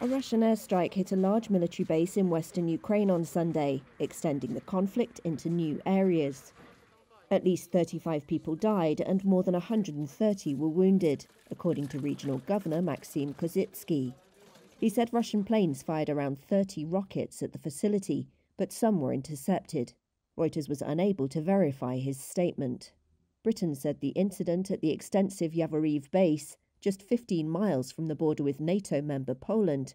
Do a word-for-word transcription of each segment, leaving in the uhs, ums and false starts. A Russian airstrike hit a large military base in western Ukraine on Sunday, extending the conflict into new areas. At least thirty-five people died and more than one hundred thirty were wounded, according to regional governor Maxim Kozitsky. He said Russian planes fired around thirty rockets at the facility, but some were intercepted. Reuters was unable to verify his statement. Britain said the incident at the extensive Yavoriv base, just fifteen miles from the border with NATO member Poland,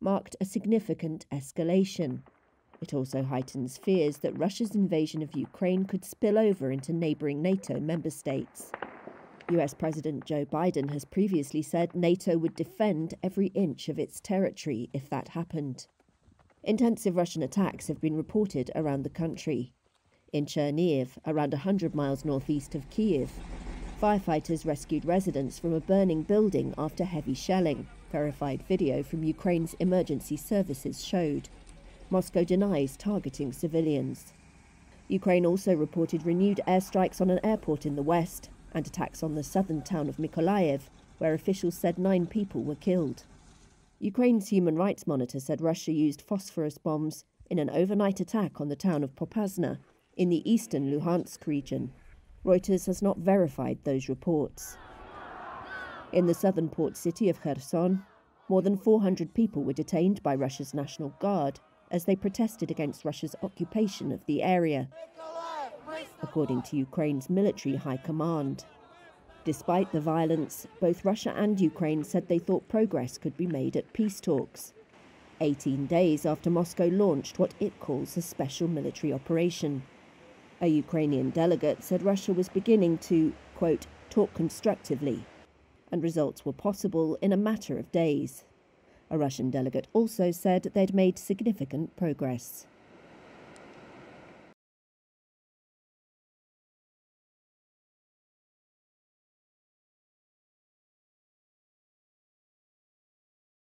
marked a significant escalation. It also heightens fears that Russia's invasion of Ukraine could spill over into neighbouring NATO member states. U S President Joe Biden has previously said NATO would defend every inch of its territory if that happened. Intensive Russian attacks have been reported around the country. In Chernihiv, around one hundred miles northeast of Kyiv, firefighters rescued residents from a burning building after heavy shelling. Verified video from Ukraine's emergency services showed. Moscow denies targeting civilians. Ukraine also reported renewed airstrikes on an airport in the west and attacks on the southern town of Mykolaiv, where officials said nine people were killed. Ukraine's Human Rights Monitor said Russia used phosphorus bombs in an overnight attack on the town of Popasna in the eastern Luhansk region. Reuters has not verified those reports. In the southern port city of Kherson, more than four hundred people were detained by Russia's National Guard as they protested against Russia's occupation of the area, according to Ukraine's military high command. Despite the violence, both Russia and Ukraine said they thought progress could be made at peace talks, eighteen days after Moscow launched what it calls a special military operation. A Ukrainian delegate said Russia was beginning to, quote, talk constructively, and results were possible in a matter of days. A Russian delegate also said they'd made significant progress.